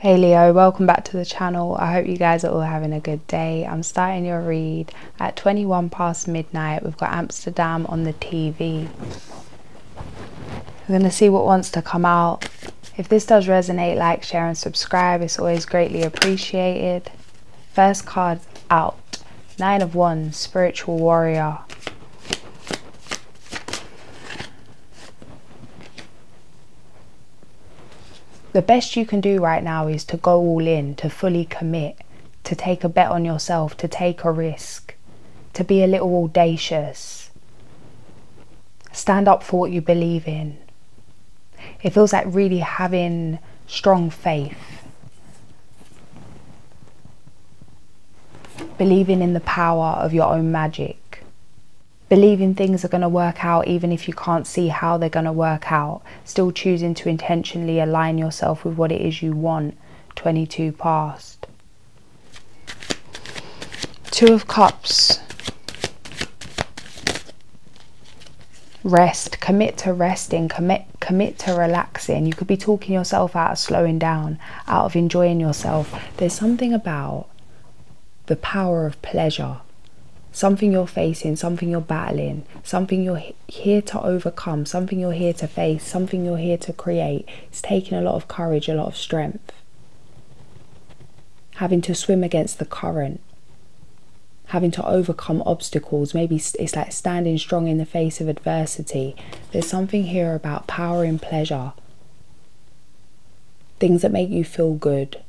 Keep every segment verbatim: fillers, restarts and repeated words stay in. Hey Leo, welcome back to the channel. I hope you guys are all having a good day. I'm starting your read at twenty-one past midnight. We've got Amsterdam on the T V. We're going to see what wants to come out. If this does resonate, like, share and subscribe. It's always greatly appreciated. First card out, Nine of Wands, Spiritual Warrior. The best you can do right now is to go all in, to fully commit, to take a bet on yourself, to take a risk, to be a little audacious. Stand up for what you believe in. It feels like really having strong faith. Believing in the power of your own magic. Believing things are going to work out even if you can't see how they're going to work out. Still choosing to intentionally align yourself with what it is you want. twenty-two past. Two of Cups. Rest. Commit to resting. Commit, commit to relaxing. You could be talking yourself out of slowing down, out of enjoying yourself. There's something about the power of pleasure. Something you're facing, something you're battling, something you're here to overcome, something you're here to face, something you're here to create. It's taking a lot of courage, a lot of strength. Having to swim against the current. Having to overcome obstacles. Maybe it's like standing strong in the face of adversity. There's something here about power and pleasure. Things that make you feel good.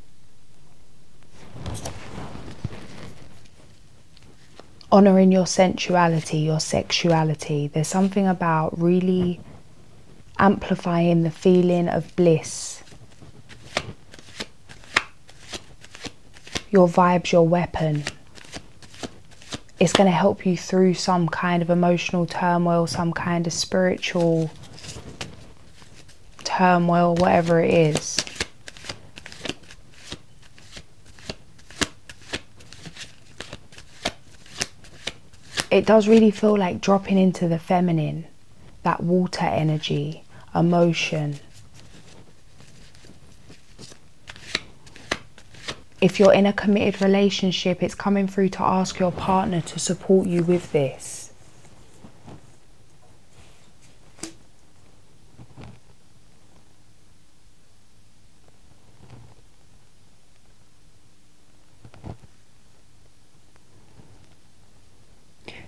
Honouring your sensuality, your sexuality. There's something about really amplifying the feeling of bliss. Your vibe's your weapon. It's going to help you through some kind of emotional turmoil, some kind of spiritual turmoil, whatever it is. It does really feel like dropping into the feminine, that water energy, emotion. If you're in a committed relationship, it's coming through to ask your partner to support you with this.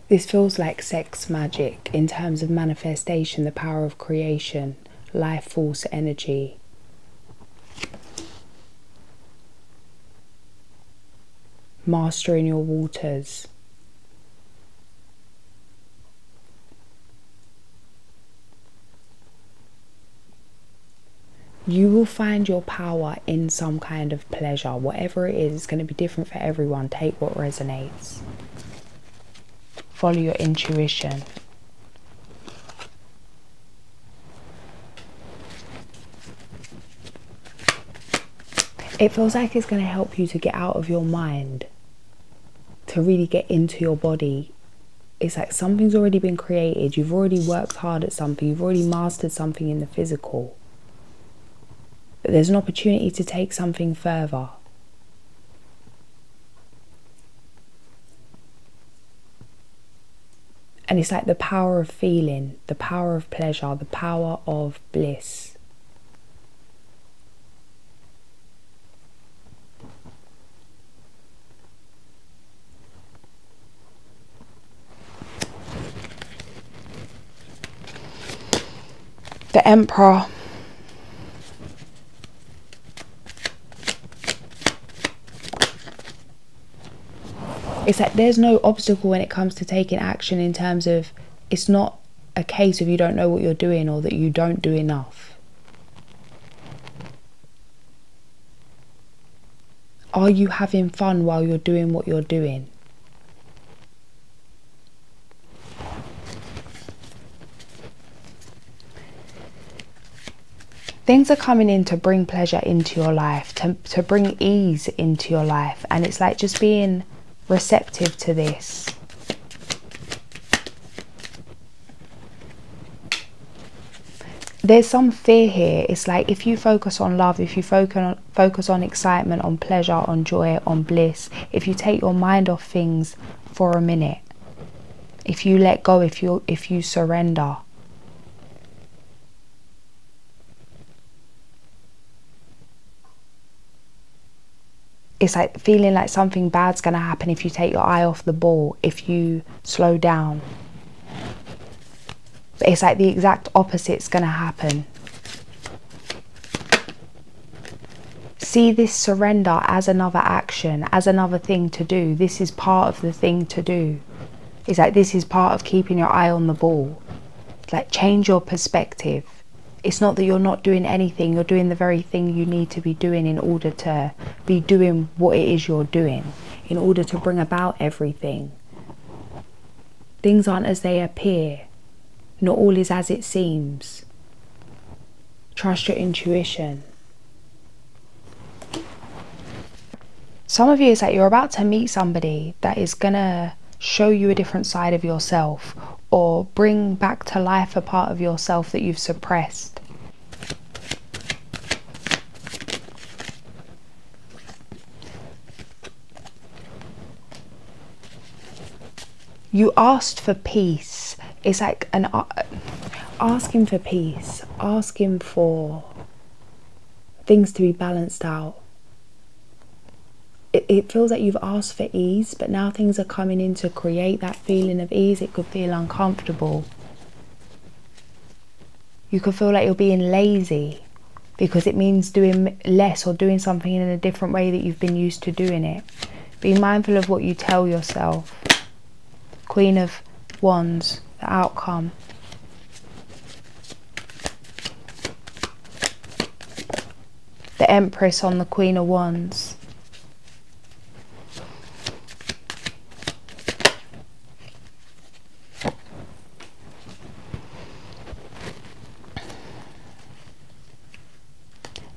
This feels like sex magic in terms of manifestation, the power of creation, life force energy. Mastering your waters. You will find your power in some kind of pleasure. Whatever it is, it's going to be different for everyone. Take what resonates. Follow your intuition. It feels like it's going to help you to get out of your mind, to really get into your body. It's like something's already been created. You've already worked hard at something. You've already mastered something in the physical. But there's an opportunity to take something further. And it's like the power of feeling, the power of pleasure, the power of bliss. The Emperor. It's like there's no obstacle when it comes to taking action, in terms of it's not a case of you don't know what you're doing or that you don't do enough. Are you having fun while you're doing what you're doing? Things are coming in to bring pleasure into your life, to, to bring ease into your life. And it's like just being receptive to this. there's some fear here. It's like if you focus on love, if you focus on, focus on excitement, on pleasure, on joy, on bliss, if you take your mind off things for a minute, if you let go, if you if you surrender, it's like feeling like something bad's going to happen if you take your eye off the ball, if you slow down. But it's like the exact opposite's going to happen. See this surrender as another action, as another thing to do. This is part of the thing to do. It's like this is part of keeping your eye on the ball. It's like change your perspective. It's not that you're not doing anything, you're doing the very thing you need to be doing in order to be doing what it is you're doing, in order to bring about everything. Things aren't as they appear, not all is as it seems. Trust your intuition. Some of you, it's like you're about to meet somebody that is gonna show you a different side of yourself, or bring back to life a part of yourself that you've suppressed. You asked for peace. It's like an uh, asking for peace, asking for things to be balanced out. It feels like you've asked for ease, but now things are coming in to create that feeling of ease. It could feel uncomfortable. You could feel like you're being lazy because it means doing less or doing something in a different way that you've been used to doing it. Be mindful of what you tell yourself. Queen of Wands, the outcome. The Empress on the Queen of Wands.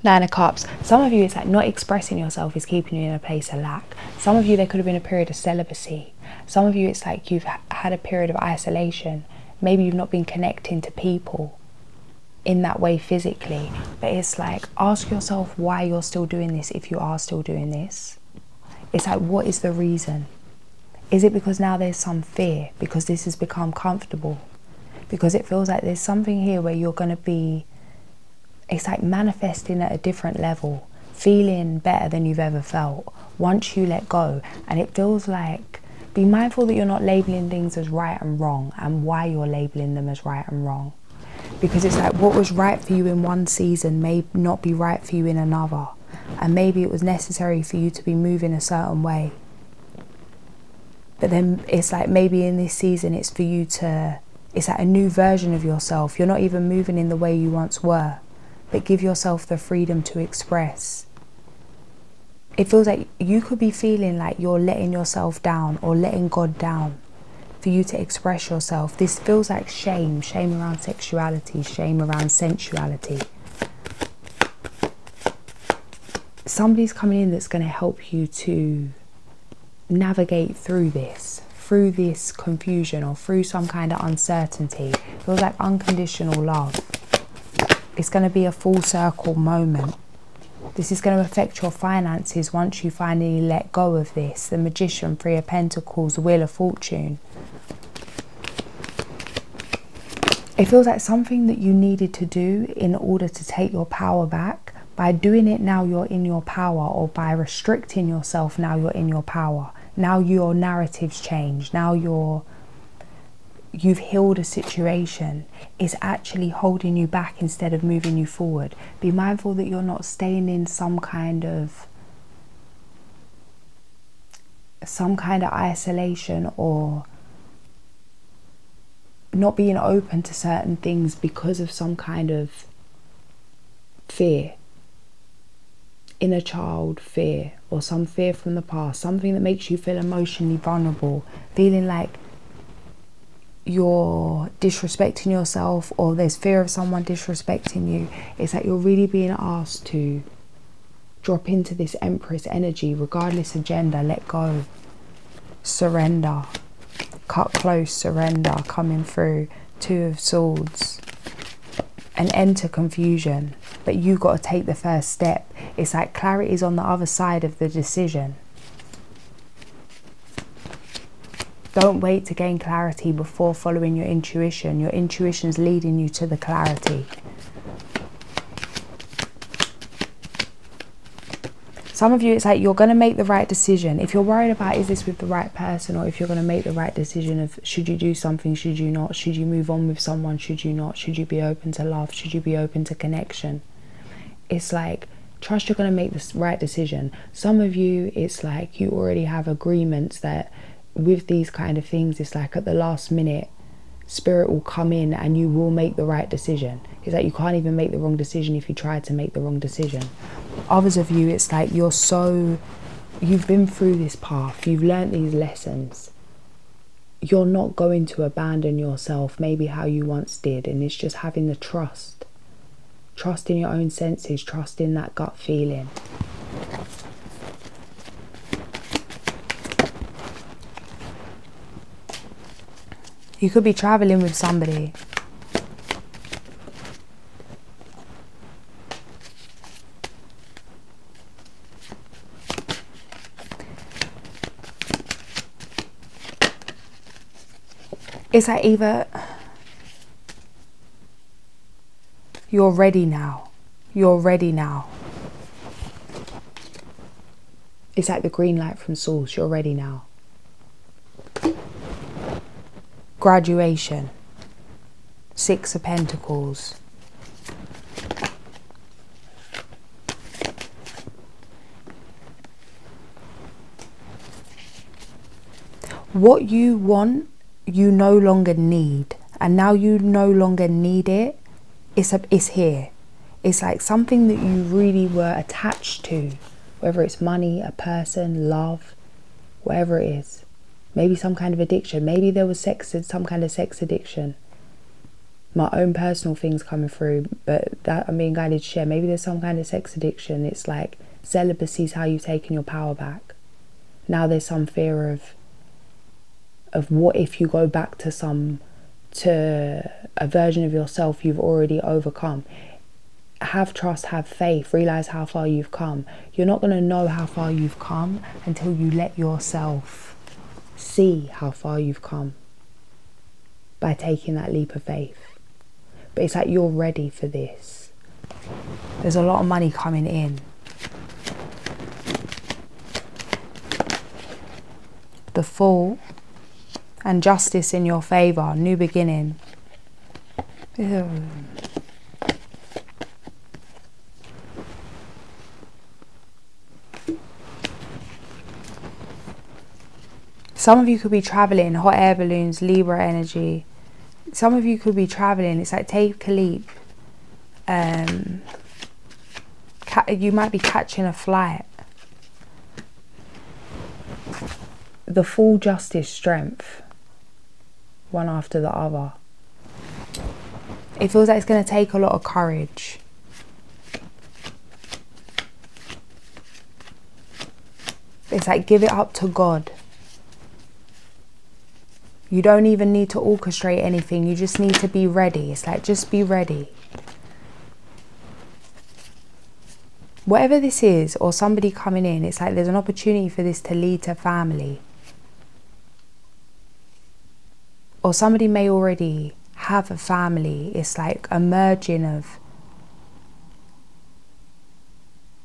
Nine of Cups. Some of you, it's like not expressing yourself is keeping you in a place of lack. Some of you, there could have been a period of celibacy. Some of you, it's like you've had a period of isolation. Maybe you've not been connecting to people in that way physically. But it's like, ask yourself why you're still doing this if you are still doing this. It's like, what is the reason? Is it because now there's some fear? Because this has become comfortable? Because it feels like there's something here where you're going to be... It's like manifesting at a different level, feeling better than you've ever felt once you let go. And it feels like, be mindful that you're not labeling things as right and wrong, and why you're labeling them as right and wrong. Because it's like what was right for you in one season may not be right for you in another. And maybe it was necessary for you to be moving a certain way. But then it's like maybe in this season it's for you to, it's like a new version of yourself. You're not even moving in the way you once were. But give yourself the freedom to express. It feels like you could be feeling like you're letting yourself down or letting God down for you to express yourself. This feels like shame, shame around sexuality, shame around sensuality. Somebody's coming in that's going to help you to navigate through this, through this confusion or through some kind of uncertainty. It feels like unconditional love. It's going to be a full circle moment. This is going to affect your finances once you finally let go of this. The Magician, Three of Pentacles, Wheel of Fortune. It feels like something that you needed to do in order to take your power back. By doing it now, you're in your power, or by restricting yourself, now you're in your power. Now your narrative's changed. Now you're... You've healed a situation. It's actually holding you back instead of moving you forward. Be mindful that you're not staying in some kind of some kind of isolation, or not being open to certain things because of some kind of fear. Inner child fear, or some fear from the past, something that makes you feel emotionally vulnerable, feeling like you're disrespecting yourself, or there's fear of someone disrespecting you. It's like you're really being asked to drop into this Empress energy, regardless of gender. Let go, surrender, cut close, surrender, coming through. Two of Swords, and enter confusion, but you got to take the first step. It's like clarity's on the other side of the decision. Don't wait to gain clarity before following your intuition. Your intuition's leading you to the clarity. Some of you, it's like you're going to make the right decision. If you're worried about is this with the right person, or if you're going to make the right decision of should you do something, should you not, should you move on with someone, should you not, should you be open to love, should you be open to connection. It's like, trust you're going to make the right decision. Some of you, it's like you already have agreements that with these kind of things, it's like at the last minute, spirit will come in and you will make the right decision. It's like you can't even make the wrong decision if you try to make the wrong decision. Others of you, it's like you're so, you've been through this path, you've learnt these lessons. You're not going to abandon yourself maybe how you once did, and it's just having the trust. Trust in your own senses, trust in that gut feeling. You could be traveling with somebody. It's like either you're ready now, you're ready now. It's like the green light from source, you're ready now. Graduation, Six of Pentacles. What you want, you no longer need, and now you no longer need it. It's a, it's here. It's like something that you really were attached to, whether it's money, a person, love, whatever it is. Maybe some kind of addiction. Maybe there was sex, some kind of sex addiction. My own personal things coming through, but that I'm being guided to share. Maybe there's some kind of sex addiction. It's like celibacy is how you've taken your power back. Now there's some fear of, of what if you go back to some, to a version of yourself you've already overcome. Have trust, have faith, realise how far you've come. You're not going to know how far you've come until you let yourself see how far you've come by taking that leap of faith. But it's like you're ready for this. There's a lot of money coming in. The Fool and justice in your favour, new beginning. Ew. Some of you could be traveling, hot air balloons, Libra energy. Some of you could be traveling. It's like take a leap. Um, you might be catching a flight. The Full Justice, strength. One after the other. It feels like it's going to take a lot of courage. It's like give it up to God. You don't even need to orchestrate anything. You just need to be ready. It's like, just be ready. Whatever this is, or somebody coming in, it's like there's an opportunity for this to lead to family. Or somebody may already have a family. It's like a merging of...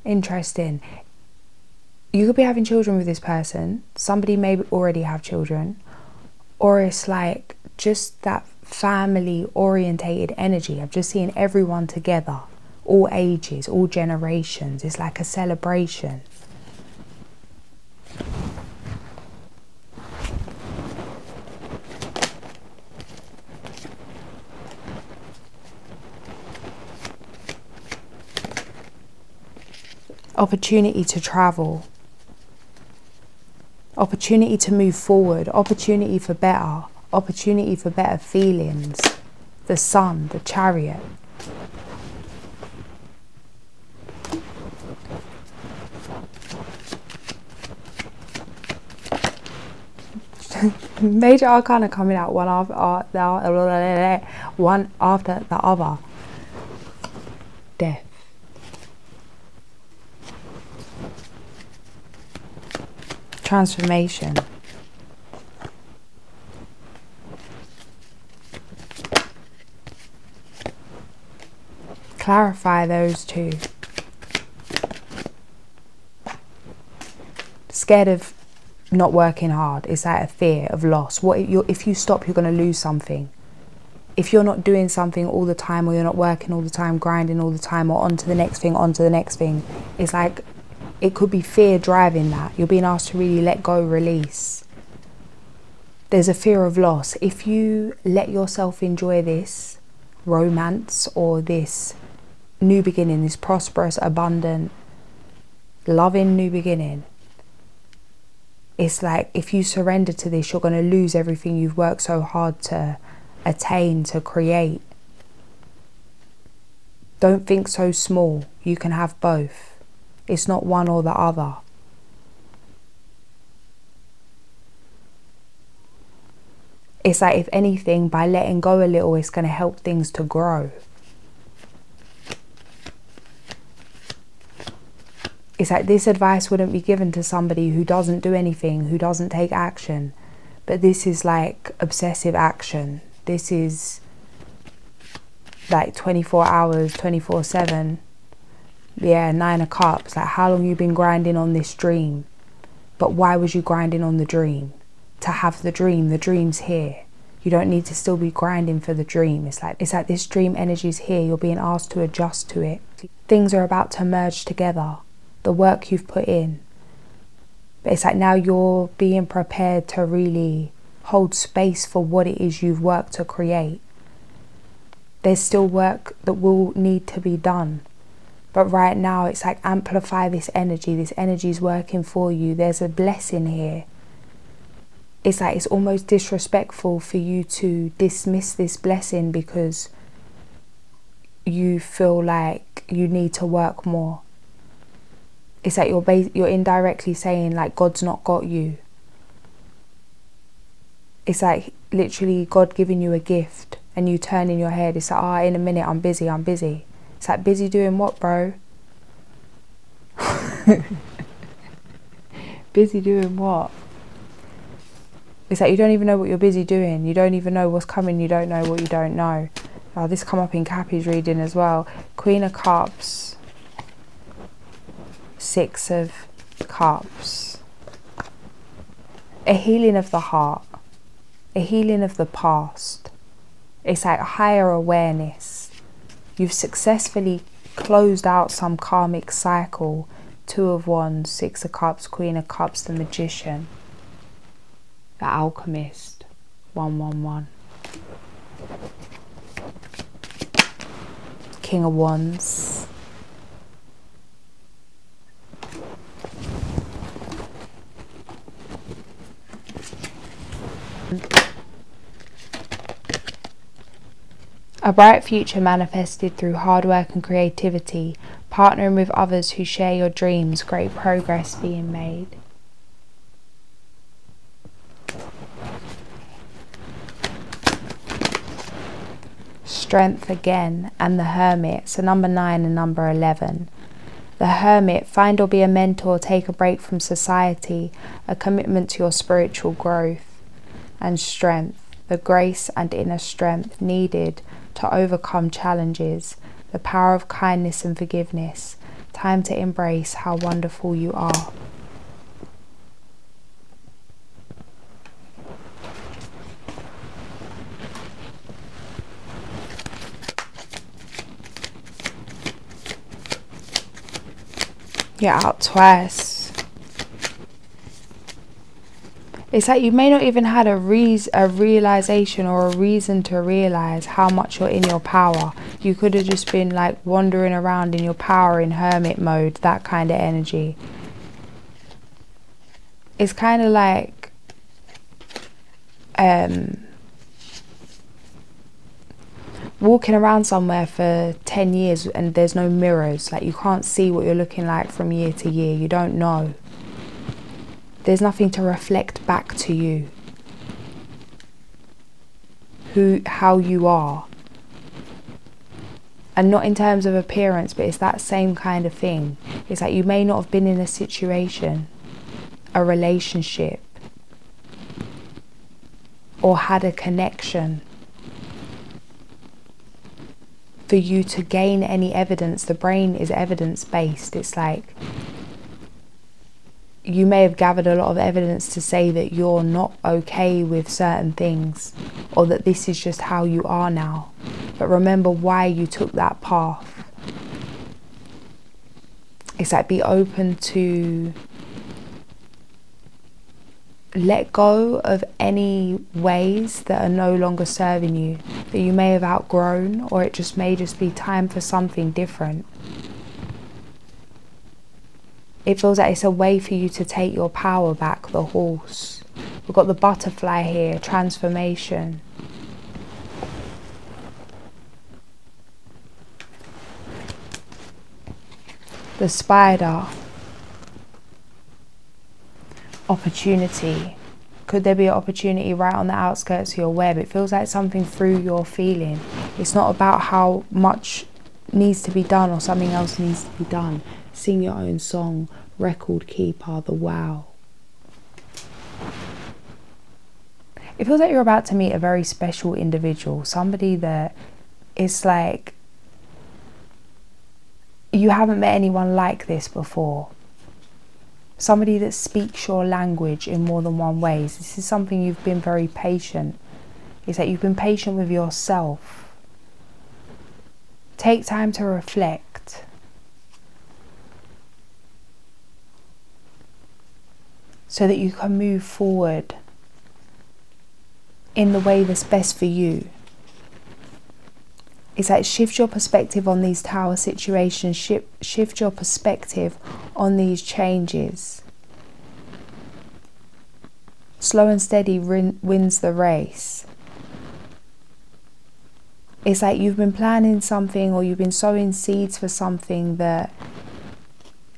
Interesting. You could be having children with this person. Somebody may already have children. Or it's like just that family orientated energy. I've just seen everyone together, all ages, all generations. It's like a celebration. Opportunity to travel. Opportunity to move forward, opportunity for better, opportunity for better feelings. The Sun, the Chariot. Major Arcana coming out one after, one after the other. death. Transformation. Clarify those two. Scared of not working hard. Is that a fear of loss? What if, you're, if you stop, you're going to lose something. If you're not doing something all the time, or you're not working all the time, grinding all the time, or on to the next thing, on to the next thing, it's like it could be fear driving that. You're being asked to really let go, release. There's a fear of loss. If you let yourself enjoy this romance or this new beginning, this prosperous, abundant, loving new beginning, it's like if you surrender to this, you're going to lose everything you've worked so hard to attain, to create. Don't think so small. You can have both. It's not one or the other. It's like if anything, by letting go a little, it's going to help things to grow. It's like this advice wouldn't be given to somebody who doesn't do anything, who doesn't take action. But this is like obsessive action. This is like twenty-four hours, twenty-four seven. Yeah, nine of cups. Like, how long you been grinding on this dream? But why was you grinding on the dream? To have the dream. The dream's here. You don't need to still be grinding for the dream. It's like, it's like this dream energy's here. You're being asked to adjust to it. Things are about to merge together. The work you've put in. But it's like now you're being prepared to really hold space for what it is you've worked to create. There's still work that will need to be done. But right now it's like amplify this energy. This energy's working for you. There's a blessing here. It's like it's almost disrespectful for you to dismiss this blessing because you feel like you need to work more. It's like you're, bas you're indirectly saying like God's not got you. It's like literally God giving you a gift and you turn in your head. It's like, ah, oh, in a minute, I'm busy, I'm busy. It's like busy doing what, bro? Busy doing what? It's like you don't even know what you're busy doing. You don't even know what's coming. You don't know what you don't know. Oh, this come up in Cappy's reading as well. Queen of Cups. Six of Cups. A healing of the heart. A healing of the past. It's like higher awareness. You've successfully closed out some karmic cycle. Two of Wands, Six of Cups, Queen of Cups, the Magician. The Alchemist. One, one, one. King of Wands. A bright future manifested through hard work and creativity, partnering with others who share your dreams, great progress being made. Strength again, and the Hermit, so number nine and number eleven. The Hermit, find or be a mentor, take a break from society, a commitment to your spiritual growth and strength, the grace and inner strength needed to overcome challenges, the power of kindness and forgiveness, time to embrace how wonderful you are. You're out twice. It's like you may not even had a, re a realisation or a reason to realise how much you're in your power. You could have just been like wandering around in your power in hermit mode, that kind of energy. It's kind of like um, walking around somewhere for ten years and there's no mirrors. Like you can't see what you're looking like from year to year. You don't know. There's nothing to reflect back to you, who, how you are. and not in terms of appearance, but it's that same kind of thing. It's like you may not have been in a situation, a relationship, or had a connection for you to gain any evidence. The brain is evidence-based. It's like you may have gathered a lot of evidence to say that you're not okay with certain things, or that this is just how you are now. But remember why you took that path. It's like be open to let go of any ways that are no longer serving you, that you may have outgrown, or it just may just be time for something different. It feels like it's a way for you to take your power back, the horse. We've got the butterfly here, transformation. The spider. Opportunity. Could there be an opportunity right on the outskirts of your web? It feels like something through your feeling. It's not about how much needs to be done or something else needs to be done. Sing your own song, record keeper, the wow. It feels like you're about to meet a very special individual, somebody that it's like you haven't met anyone like this before. Somebody that speaks your language in more than one way. This is something you've been very patient. It's that you've been patient with yourself. Take time to reflect. So that you can move forward in the way that's best for you. It's like shift your perspective on these tower situations, shift, shift your perspective on these changes. Slow and steady win, wins the race. It's like you've been planning something, or you've been sowing seeds for something that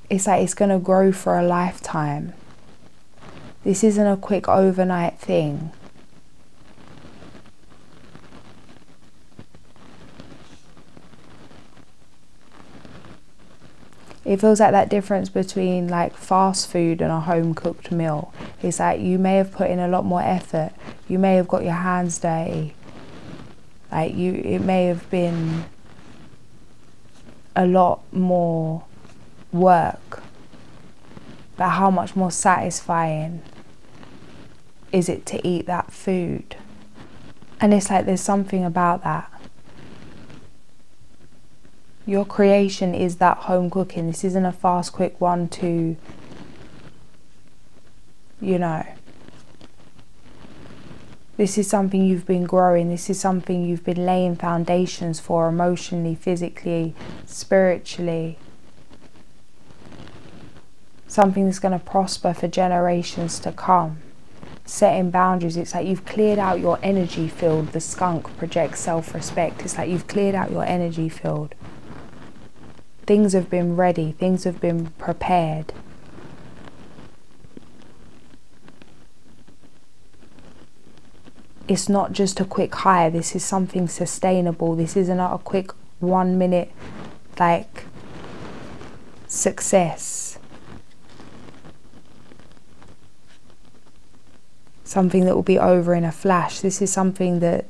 it's like it's going to grow for a lifetime. This isn't a quick overnight thing. It feels like that difference between like fast food and a home-cooked meal. It's like you may have put in a lot more effort. You may have got your hands dirty. Like you, it may have been a lot more work. But how much more satisfying is it to eat that food? And it's like there's something about that. Your creation is that home cooking. This isn't a fast, quick one to, you know. This is something you've been growing. This is something you've been laying foundations for emotionally, physically, spiritually. Something that's going to prosper for generations to come. Setting boundaries. It's like you've cleared out your energy field. The skunk projects self-respect. It's like you've cleared out your energy field. Things have been ready, things have been prepared. It's not just a quick hire, this is something sustainable. This isn't a quick one minute like success. Something that will be over in a flash. This is something that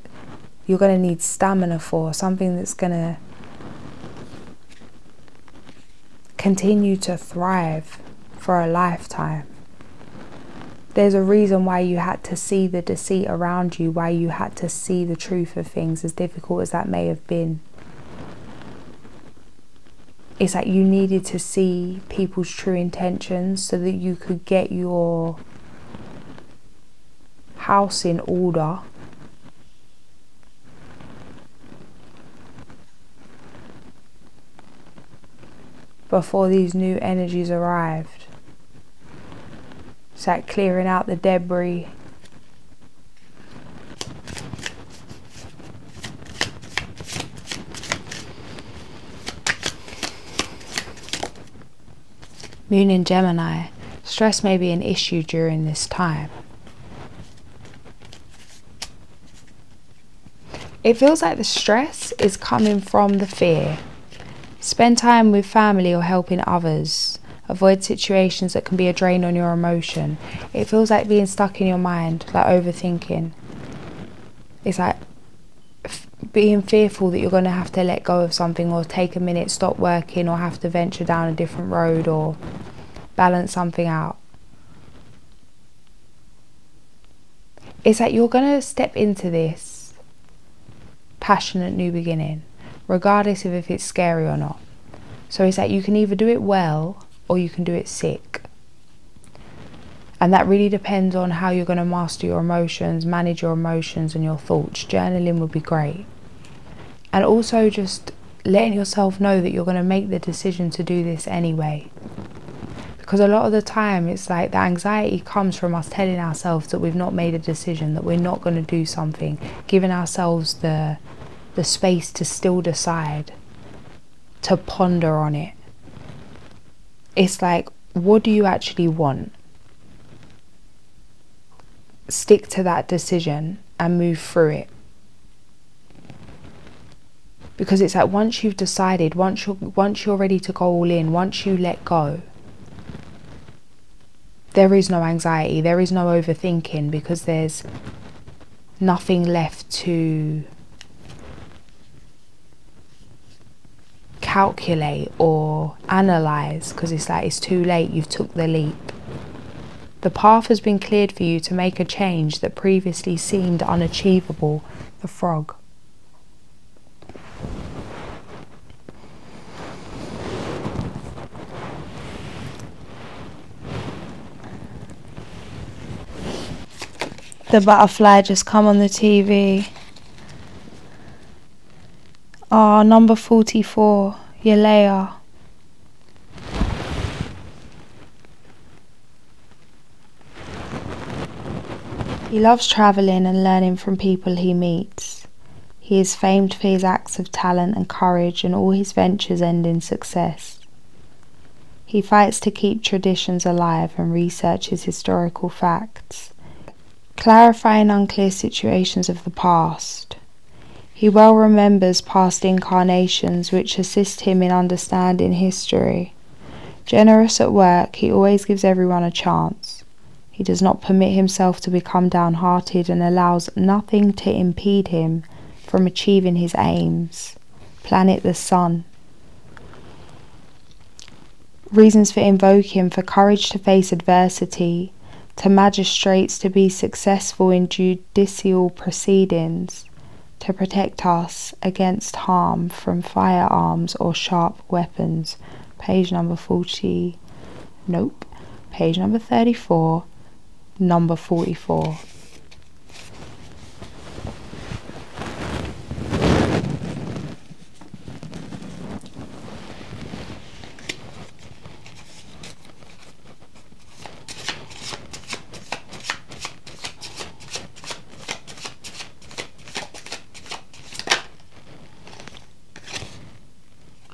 you're going to need stamina for, something that's going to continue to thrive for a lifetime. There's a reason why you had to see the deceit around you, why you had to see the truth of things, as difficult as that may have been. It's like you needed to see people's true intentions so that you could get your house in order. Before these new energies arrived. It's like clearing out the debris. Moon in Gemini. Stress may be an issue during this time. It feels like the stress is coming from the fear. Spend time with family or helping others. Avoid situations that can be a drain on your emotion. It feels like being stuck in your mind, like overthinking. It's like f being fearful that you're going to have to let go of something, or take a minute, stop working, or have to venture down a different road, or balance something out. It's like you're going to step into this passionate new beginning, regardless of if it's scary or not. So it's like you can either do it well or you can do it sick, and that really depends on how you're going to master your emotions, manage your emotions and your thoughts. Journaling would be great, and also just letting yourself know that you're going to make the decision to do this anyway, because a lot of the time it's like the anxiety comes from us telling ourselves that we've not made a decision, that we're not going to do something, giving ourselves the the space to still decide, to ponder on it. It's like, what do you actually want? Stick to that decision and move through it. Because it's like, once you've decided, once you're, once you're ready to go all in, once you let go, there is no anxiety, there is no overthinking, because there's nothing left to calculate or analyze, because it's like it's too late, you've took the leap. The path has been cleared for you to make a change that previously seemed unachievable. The frog. The butterfly just come on the T V. Oh, number forty-four, your L E O. He loves travelling and learning from people he meets. He is famed for his acts of talent and courage, and all his ventures end in success. He fights to keep traditions alive and researches historical facts, clarifying unclear situations of the past. He well remembers past incarnations, which assist him in understanding history. Generous at work, he always gives everyone a chance. He does not permit himself to become downhearted and allows nothing to impede him from achieving his aims. Planet the Sun. Reasons for invoking: for courage to face adversity, to magistrates to be successful in judicial proceedings, to protect us against harm from firearms or sharp weapons. Page number forty, nope, page number thirty-four, number forty-four.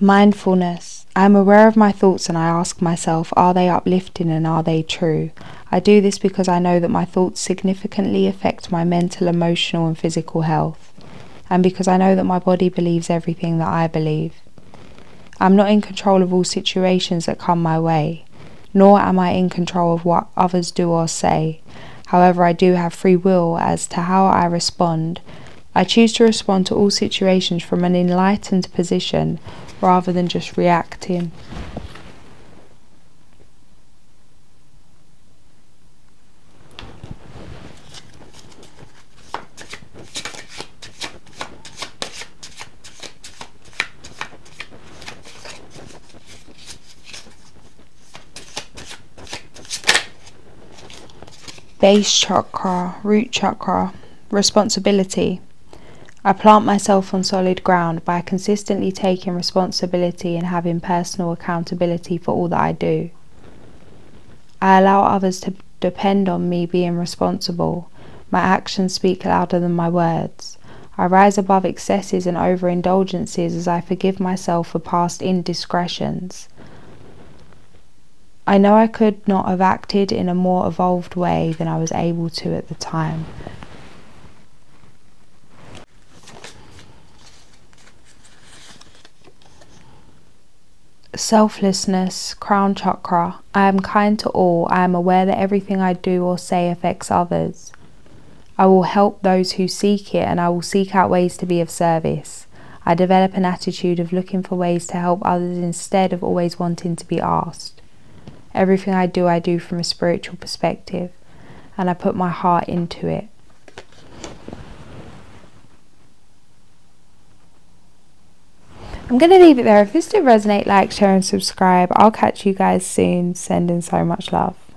Mindfulness. I am aware of my thoughts and I ask myself, are they uplifting and are they true? I do this because I know that my thoughts significantly affect my mental, emotional and physical health, and because I know that my body believes everything that I believe. I am not in control of all situations that come my way, nor am I in control of what others do or say. However, I do have free will as to how I respond. I choose to respond to all situations from an enlightened position, rather than just reacting. Base chakra, root chakra, responsibility. I plant myself on solid ground by consistently taking responsibility and having personal accountability for all that I do. I allow others to depend on me being responsible. My actions speak louder than my words. I rise above excesses and overindulgences as I forgive myself for past indiscretions. I know I could not have acted in a more evolved way than I was able to at the time. selflessness, crown chakra. I am kind to all. I am aware that everything I do or say affects others. I will help those who seek it, and I will seek out ways to be of service. I develop an attitude of looking for ways to help others instead of always wanting to be asked. Everything I do, I do from a spiritual perspective, and I put my heart into it. I'm going to leave it there. If this did resonate, like, share and subscribe. I'll catch you guys soon. Sending so much love.